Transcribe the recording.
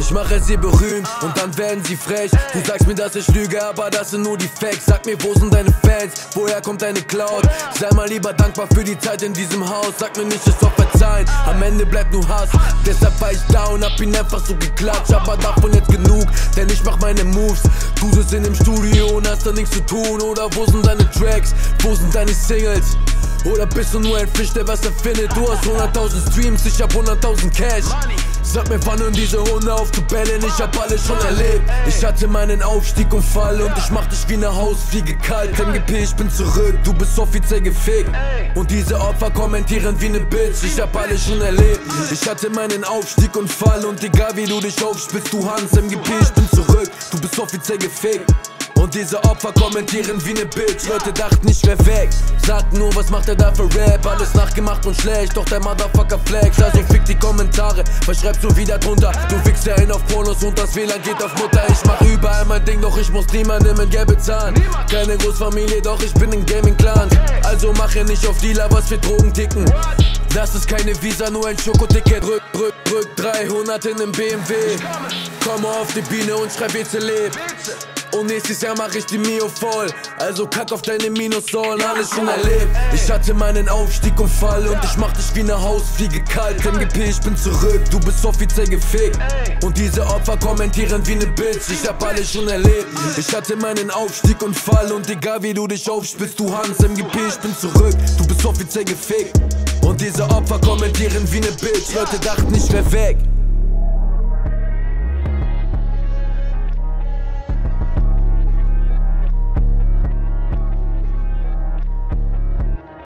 Ich mache sie berühmt und dann werden sie frech. Du sagst mir, dass ich lüge, aber das sind nur die Facts. Sag mir, wo sind deine Fans, woher kommt deine Cloud? Sei mal lieber dankbar für die Zeit in diesem Haus. Sag mir nicht, es soll verzeihen, am Ende bleibt nur Hass. Deshalb war ich da und hab ihn einfach so geklatscht. Aber davon jetzt genug, denn ich mach meine Moves. Du sitzt in dem Studio und hast da nichts zu tun. Oder wo sind deine Tracks, wo sind deine Singles? Oder bist du nur ein Fisch, der was erfindet? Du hast 100.000 Streams, ich hab 100.000 Cash. Sag mir, wann hören diese Hunde auf zu bellen? Ich hab alles schon erlebt. Ich hatte meinen Aufstieg und Fall und ich mach dich wie eine Hausfliege kalt. MGP, ich bin zurück, du bist offiziell gefickt. Und diese Opfer kommentieren wie ne Bitch. Ich hab alles schon erlebt. Ich hatte meinen Aufstieg und Fall und egal wie du dich aufspielst, du Hans. MGP, ich bin zurück, du bist offiziell gefickt. Und diese Opfer kommentieren wie ne Bitch. Leute dachten, ich wär weg, sagten nur, was macht er da für Rap? Alles nachgemacht und schlecht, doch der Motherfucker flex. Also fick die Kommentare, was schreibst du wieder drunter? Du fickst ja hin auf Pornos und das WLAN geht auf Mutter. Ich mach überall mein Ding, doch ich muss niemandem in Geld bezahlen. Keine Großfamilie, doch ich bin in Gaming-Clan. Also mach ja nicht auf Dealer, was für Drogen ticken. Das ist keine Visa, nur ein Schokoticket. Drück 300 in nem BMW. Komm auf die Biene und schreib jetzt lebt. Und nächstes Jahr mach ich die Mio voll. Also kack auf deine Minussohlen, alles schon erlebt. Ich hatte meinen Aufstieg und Fall und ich mach dich wie ne Hausfliege kalt. MGP, ich bin zurück, du bist offiziell gefickt. Und diese Opfer kommentieren wie ne Bitch. Ich hab alles schon erlebt. Ich hatte meinen Aufstieg und Fall und egal wie du dich aufspielst, du Hans. MGP, ich bin zurück, du bist offiziell gefickt. Und diese Opfer kommentieren wie ne Bitch. Leute dachten, ich wär weg.